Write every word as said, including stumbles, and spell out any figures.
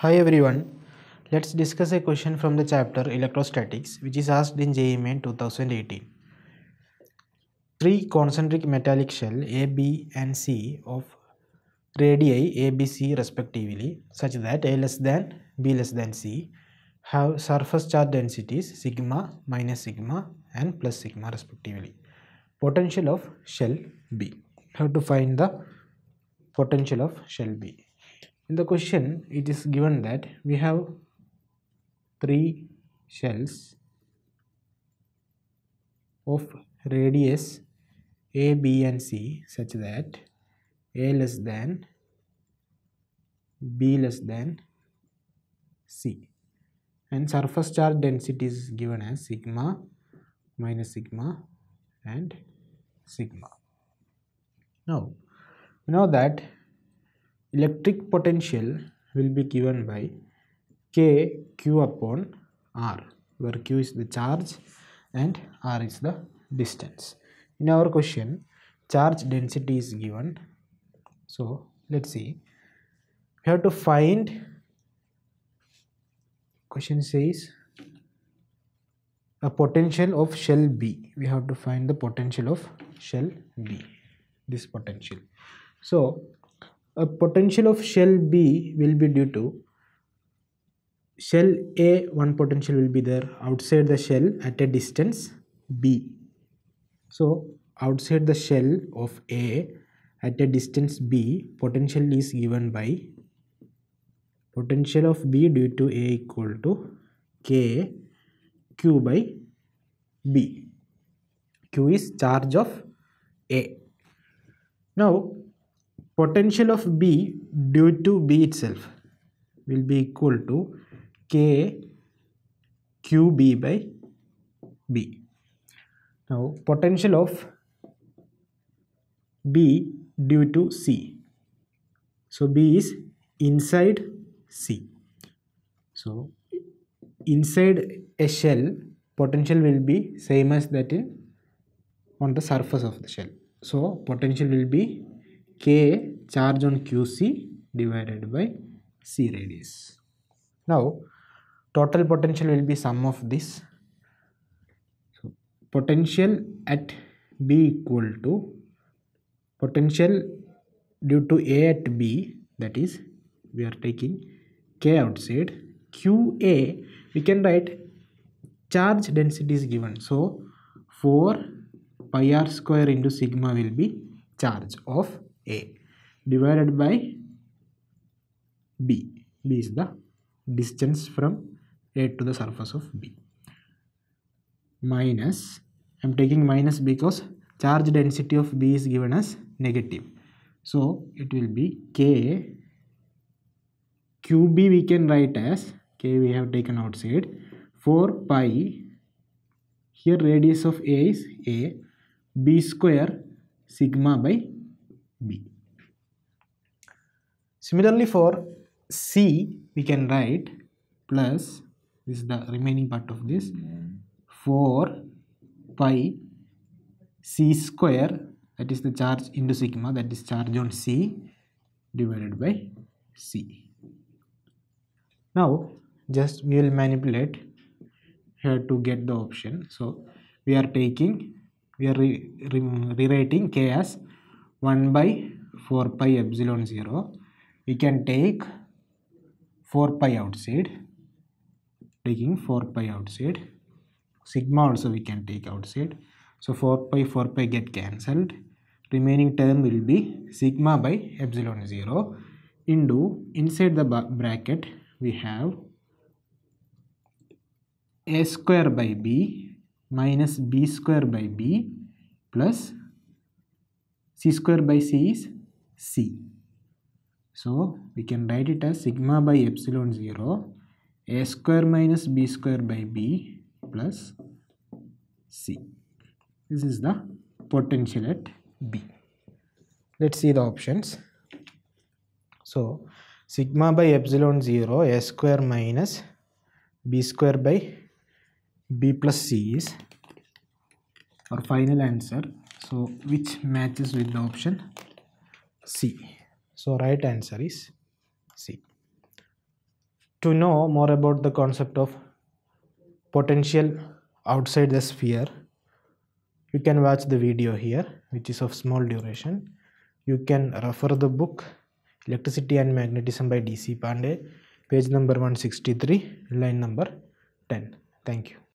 Hi everyone, let's discuss a question from the chapter Electrostatics which is asked in J E E Main twenty eighteen. Three concentric metallic shells A, B and C of radii A, B, C respectively such that A less than B less than C have surface charge densities sigma, minus sigma and plus sigma respectively. Potential of shell B. How to find the potential of shell B? In the question, it is given that we have three shells of radius A, B and C such that A less than B less than C and surface charge density is given as sigma, minus sigma and sigma. Now, we know that electric potential will be given by K Q upon R, where Q is the charge and R is the distance. In our question, charge density is given. So, let's see. We have to find, question says, a potential of shell B. We have to find the potential of shell B, this potential. So, a potential of shell B will be due to shell A, one potential will be there outside the shell at a distance B. So, outside the shell of A at a distance B, potential is given by potential of B due to A equal to K Q by B. Q is charge of A. Now, potential of B due to B itself will be equal to K Q B by B. Now potential of B due to C, so B is inside C, so inside a shell potential will be same as that in on the surface of the shell, so potential will be K charge on Q C divided by C radius. Now, total potential will be sum of this. So, potential at B equal to potential due to A at B, that is we are taking K outside, Q A we can write charge density is given. So, four pi r square into sigma will be charge of A divided by B. B is the distance from A to the surface of B. Minus, I am taking minus because charge density of B is given as negative. So, it will be K, Q B we can write as, K we have taken outside, four pi, here radius of A is A, B square sigma by B. Similarly for C we can write plus, this is the remaining part of this, four pi c square, that is the charge into sigma, that is charge on C divided by C. Now just we will manipulate here to get the option. So we are taking, we are re, re, rewriting K as one by four pi epsilon zero, we can take four pi outside, taking four pi outside, sigma also we can take outside, so four pi four pi get cancelled, remaining term will be sigma by epsilon zero into, inside the bracket we have A square by B minus B square by B plus C square by C is C. So, we can write it as sigma by epsilon zero, A square minus B square by B plus C. This is the potential at B. Let's see the options. So, sigma by epsilon zero, A square minus B square by B plus C is our final answer. So, which matches with the option C. So, right answer is C. to know more about the concept of potential outside the sphere, you can watch the video here, which is of small duration. You can refer the book Electricity and Magnetism by D C Pandey, page number one sixty-three, line number ten. Thank you.